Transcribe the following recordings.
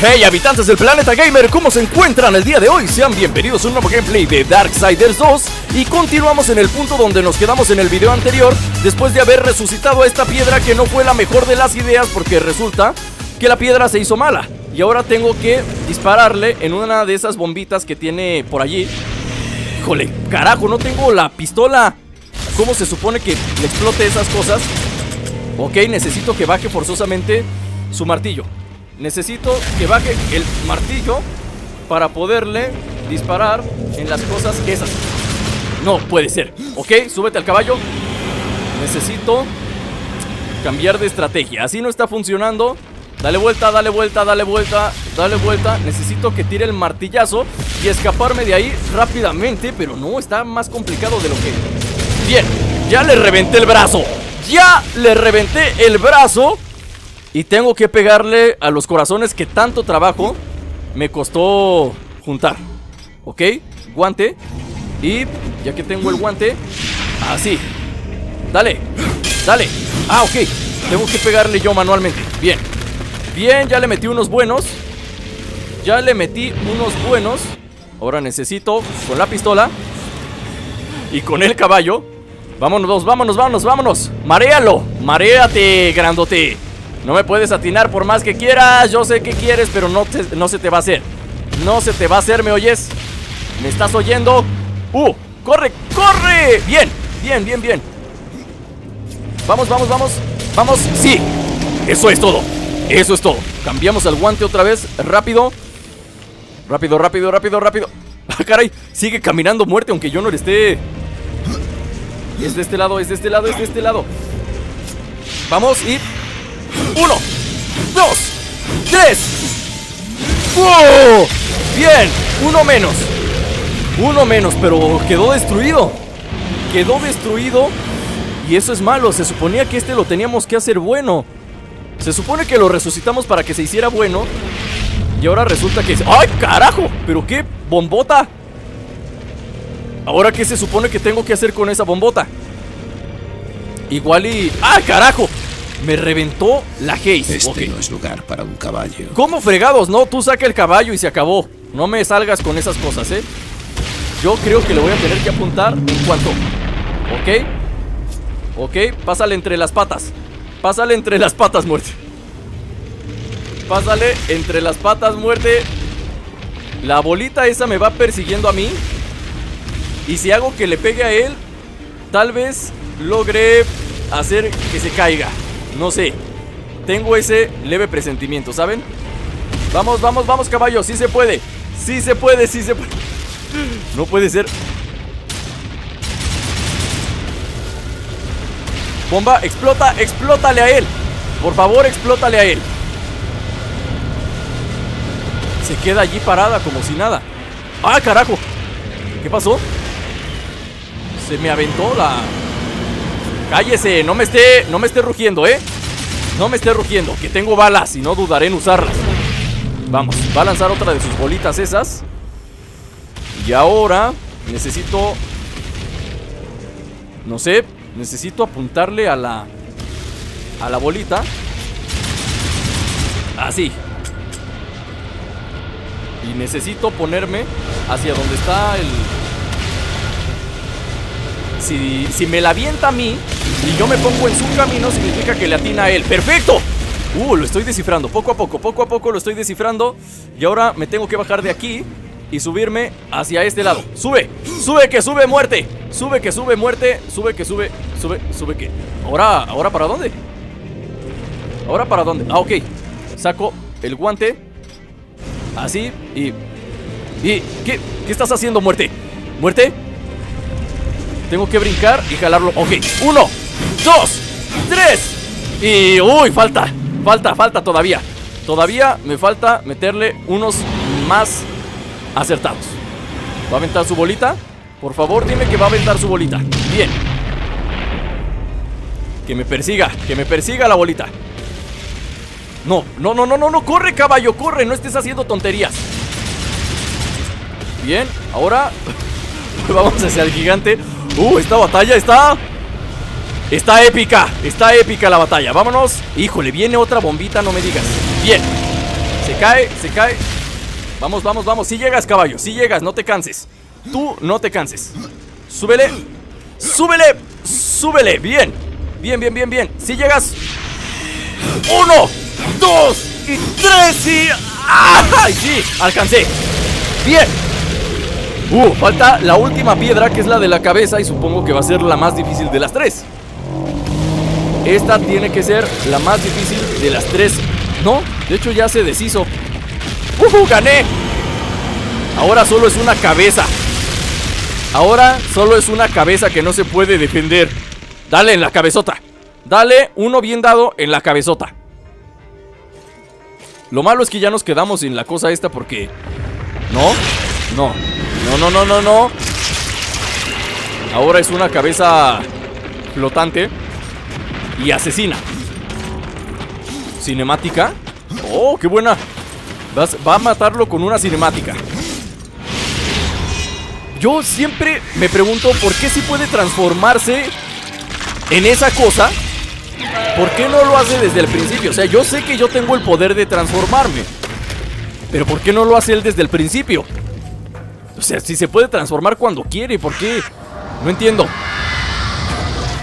Hey habitantes del planeta gamer, ¿cómo se encuentran el día de hoy? Sean bienvenidos a un nuevo gameplay de Darksiders 2. Y continuamos en el punto donde nos quedamos en el video anterior, después de haber resucitado a esta piedra, que no fue la mejor de las ideas, porque resulta que la piedra se hizo mala. Y ahora tengo que dispararle en una de esas bombitas que tiene por allí. Híjole, carajo, no tengo la pistola. ¿Cómo se supone que le explote esas cosas? Ok, necesito que baje forzosamente su martillo. Necesito que baje el martillo para poderle disparar en las cosas esas. No puede ser. Ok, súbete al caballo. Necesito cambiar de estrategia. Así no está funcionando. Dale vuelta, dale vuelta, dale vuelta, dale vuelta. Necesito que tire el martillazo y escaparme de ahí rápidamente. Pero no, está más complicado de lo que... Bien, ya le reventé el brazo. Ya le reventé el brazo. Y tengo que pegarle a los corazones que tanto trabajo me costó juntar. Ok, guante. Y ya que tengo el guante, así. Dale, dale. Ah, ok, tengo que pegarle yo manualmente. Bien, bien, ya le metí unos buenos. Ya le metí unos buenos. Ahora necesito con la pistola y con el caballo. Vámonos, vámonos, vámonos, vámonos. Maréalo, maréate, grandote. No me puedes atinar por más que quieras. Yo sé que quieres, pero no se te va a hacer. No se te va a hacer, ¿me oyes? ¿Me estás oyendo? ¡Corre, corre! Bien, bien, bien, bien. Vamos, vamos, vamos. Vamos, sí. Eso es todo, eso es todo. Cambiamos al guante otra vez, rápido. Rápido, rápido, rápido, rápido. ¡Ah, caray! Sigue caminando muerte, aunque yo no le esté... Es de este lado, es de este lado, es de este lado. Vamos y... 1, 2, 3. ¡Wow! Bien, uno menos. Uno menos, pero quedó destruido. Quedó destruido. Y eso es malo, se suponía que este lo teníamos que hacer bueno. Se supone que lo resucitamos para que se hiciera bueno. Y ahora resulta que... ¡Ay, carajo! ¿Pero qué bombota? ¿Ahora qué se supone que tengo que hacer con esa bombota? Igual y... ¡Ah, carajo! Me reventó la Haze. Este okay. No es lugar para un caballo. ¿Cómo fregados? No, tú saca el caballo y se acabó. No me salgas con esas cosas, ¿eh? Yo creo que le voy a tener que apuntar en cuanto... Ok. Ok, pásale entre las patas. Pásale entre las patas, muerte. Pásale entre las patas, muerte. La bolita esa me va persiguiendo a mí. Y si hago que le pegue a él, tal vez logre hacer que se caiga. No sé, tengo ese leve presentimiento, ¿saben? Vamos, vamos, vamos, caballo, sí se puede. Sí se puede, sí se puede. No puede ser. Bomba, explota, explótale a él. Por favor, explótale a él. Se queda allí parada como si nada. ¡Ah, carajo! ¿Qué pasó? Se me aventó la... Cállese, no me esté rugiendo, ¿eh? No me esté rugiendo, que tengo balas y no dudaré en usarlas. Vamos, va a lanzar otra de sus bolitas esas. Y ahora necesito... No sé, necesito apuntarle a la... A la bolita. Así. Y necesito ponerme hacia donde está el... Si me la avienta a mí y yo me pongo en su camino, significa que le atina a él. ¡Perfecto! Lo estoy descifrando, poco a poco lo estoy descifrando. Y ahora me tengo que bajar de aquí y subirme hacia este lado. ¡Sube! ¡Sube que sube, muerte! ¡Sube que sube, muerte! ¡Sube que sube! ¡Sube! ¡Sube que! ¿Ahora para dónde? ¿Ahora para dónde? Ah, ok. Saco el guante. Así y... ¿Qué estás haciendo, muerte? ¿Muerte? Tengo que brincar y jalarlo. Ok, 1, 2, 3. Y... ¡Uy! Falta. Falta todavía. Todavía me falta meterle unos más acertados. ¿Va a aventar su bolita? Por favor, dime que va a aventar su bolita. Bien. Que me persiga la bolita. No, no, no, no, no, no. Corre, caballo, corre, no estés haciendo tonterías. Bien, ahora vamos hacia el gigante. Esta batalla está épica. Está épica la batalla, vámonos. Híjole, viene otra bombita, no me digas. Bien, Se cae, se cae. Vamos, vamos, vamos. Si llegas, caballo, si llegas, no te canses. Tú no te canses. Súbele, súbele, súbele. Bien, bien, bien, bien, bien. Si llegas. 1, 2 y 3 y... ¡ay, sí! Alcancé. Bien. Falta la última piedra, que es la de la cabeza, y supongo que va a ser la más difícil de las tres. Esta tiene que ser la más difícil de las tres. No, de hecho ya se deshizo. ¡Gané! Ahora solo es una cabeza. Ahora solo es una cabeza que no se puede defender. Dale en la cabezota. Dale uno bien dado en la cabezota. Lo malo es que ya nos quedamos sin la cosa esta porque... no, no, no, no, no, no, no. Ahora es una cabeza flotante y asesina. Cinemática. ¡Oh, qué buena! Va a matarlo con una cinemática. Yo siempre me pregunto por qué sí puede transformarse en esa cosa. ¿Por qué no lo hace desde el principio? O sea, yo sé que yo tengo el poder de transformarme, pero ¿por qué no lo hace él desde el principio? O sea, si se puede transformar cuando quiere, ¿por qué? No entiendo.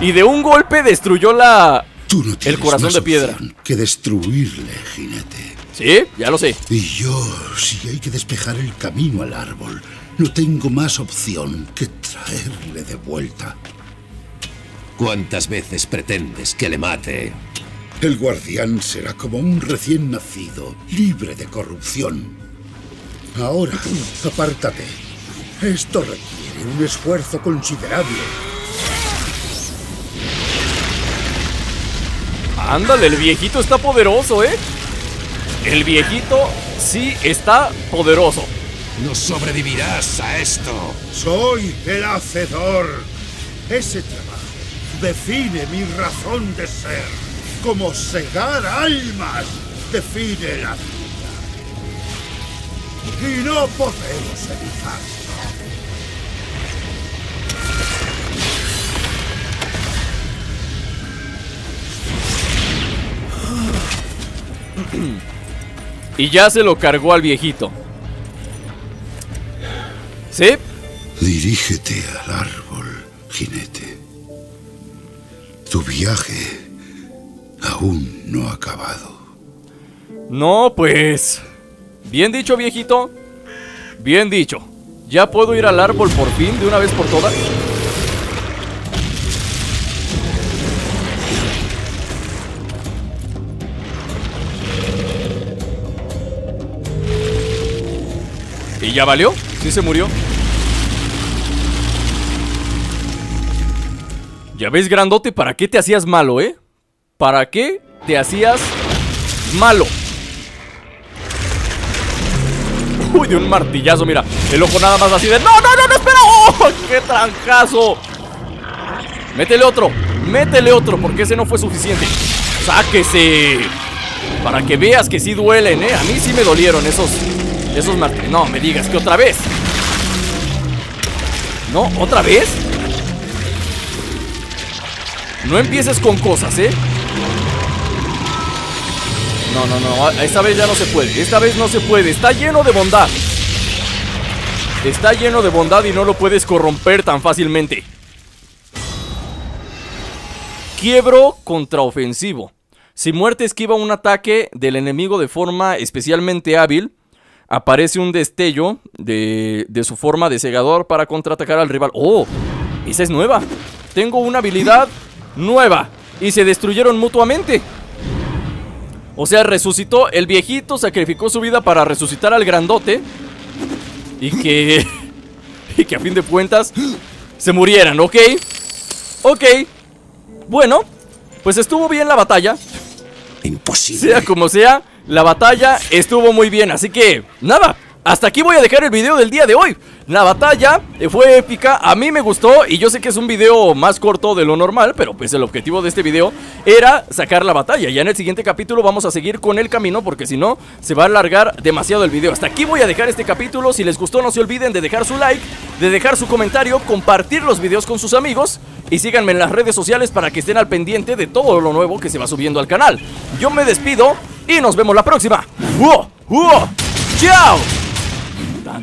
Y de un golpe destruyó la... Tú no tienes el corazón de piedra que destruirle, jinete. Sí, ya lo sé. Y yo, si hay que despejar el camino al árbol, no tengo más opción que traerle de vuelta. ¿Cuántas veces pretendes que le mate? El guardián será como un recién nacido, libre de corrupción. Ahora, apártate. Esto requiere un esfuerzo considerable. Ándale, el viejito está poderoso, ¿eh? El viejito sí está poderoso. No sobrevivirás a esto. Soy el hacedor. Ese trabajo define mi razón de ser. Como segar almas define la vida. Y no podemos evitarlo. Y ya se lo cargó al viejito. ¿Sí? Dirígete al árbol, jinete. Tu viaje aún no ha acabado. No, pues... bien dicho, viejito. Bien dicho. Ya puedo ir al árbol por fin, de una vez por todas. ¿Y ya valió? Sí se murió. Ya ves, grandote, ¿para qué te hacías malo, eh? ¿Para qué te hacías malo? Uy, de un martillazo, mira. El ojo nada más así de... ¡no, no, no, no, espera! ¡Oh, qué trancazo! Métele otro. Métele otro, porque ese no fue suficiente. ¡Sáquese! Para que veas que sí duelen, eh. A mí sí me dolieron esos... esos martillos. No me digas que otra vez. No, otra vez. No empieces con cosas, ¿eh? No, no, no. Esta vez ya no se puede. Esta vez no se puede. Está lleno de bondad. Está lleno de bondad y no lo puedes corromper tan fácilmente. Quiebro contraofensivo. Si muerte esquiva un ataque del enemigo de forma especialmente hábil, aparece un destello de su forma de segador para contraatacar al rival. ¡Oh! Esa es nueva. Tengo una habilidad nueva. Y se destruyeron mutuamente. O sea, resucitó. El viejito sacrificó su vida para resucitar al grandote. Y que... y que a fin de cuentas se murieran, ¿ok? Ok. Bueno, pues estuvo bien la batalla. Imposible. Sea como sea, la batalla estuvo muy bien, así que nada, hasta aquí voy a dejar el video del día de hoy. La batalla fue épica, a mí me gustó y yo sé que es un video más corto de lo normal, pero pues el objetivo de este video era sacar la batalla. Ya en el siguiente capítulo vamos a seguir con el camino porque si no se va a alargar demasiado el video. Hasta aquí voy a dejar este capítulo, si les gustó no se olviden de dejar su like, de dejar su comentario, compartir los videos con sus amigos y síganme en las redes sociales para que estén al pendiente de todo lo nuevo que se va subiendo al canal. Yo me despido. Y nos vemos la próxima. ¡Wow! ¡Chao! Tan